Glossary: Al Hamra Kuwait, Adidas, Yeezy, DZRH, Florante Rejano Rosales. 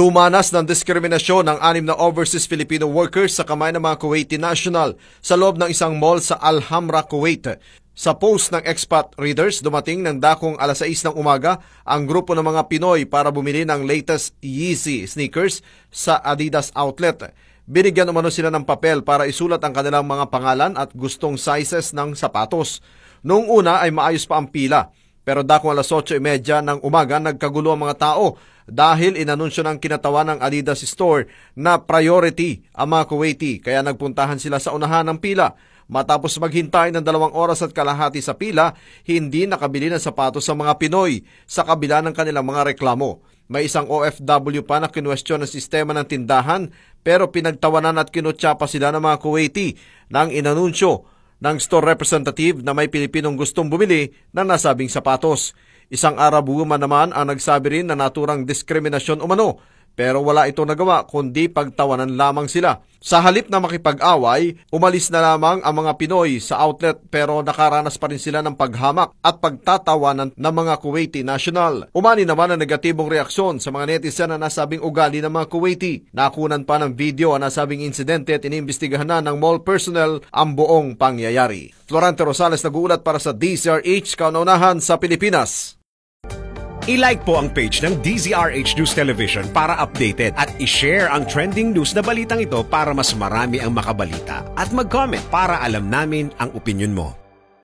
Dumanas ng diskriminasyon ng 6 na overseas Filipino workers sa kamay ng mga Kuwaiti national sa loob ng isang mall sa Al Hamra, Kuwait. Sa post ng expat readers, dumating ng dakong alas 6 ng umaga ang grupo ng mga Pinoy para bumili ng latest Yeezy sneakers sa Adidas outlet. Binigyan umano sila ng papel para isulat ang kanilang mga pangalan at gustong sizes ng sapatos. Noong una ay maayos pa ang pila. Pero dakong alas 8:30 ng umaga, nagkagulo ang mga tao dahil inanunsyo ng kinatawan ng Adidas Store na priority ang mga Kuwaiti, kaya nagpuntahan sila sa unahan ng pila. Matapos maghintay ng 2 oras at kalahati sa pila, hindi nakabili ng sapatos sa mga Pinoy sa kabila ng kanilang mga reklamo. May isang OFW pa na kinwestiyon ang sistema ng tindahan, pero pinagtawanan at kinutya pa sila ng mga Kuwaiti nang inanunsyo ng store representative na may Pilipinong gustong bumili ng nasabing sapatos. Isang Arab woman naman ang nagsabi rin na naturang diskriminasyon umano, pero wala ito nagawa kundi pagtawanan lamang sila. Sa halip na makipag-away, umalis na lamang ang mga Pinoy sa outlet, pero nakaranas pa rin sila ng paghamak at pagtatawanan ng mga Kuwaiti national. Umani naman ang negatibong reaksyon sa mga netizen na nasabing ugali ng mga Kuwaiti. Nakunan pa ng video ang nasabing insidente at iniimbestigahan na ng mall personnel ang buong pangyayari. Florante Rosales nag-uulat para sa DZRH, Kauna-unahan sa Pilipinas. I-like po ang page ng DZRH News Television para updated at i-share ang trending news na balitang ito para mas marami ang makabalita, at mag-comment para alam namin ang opinyon mo.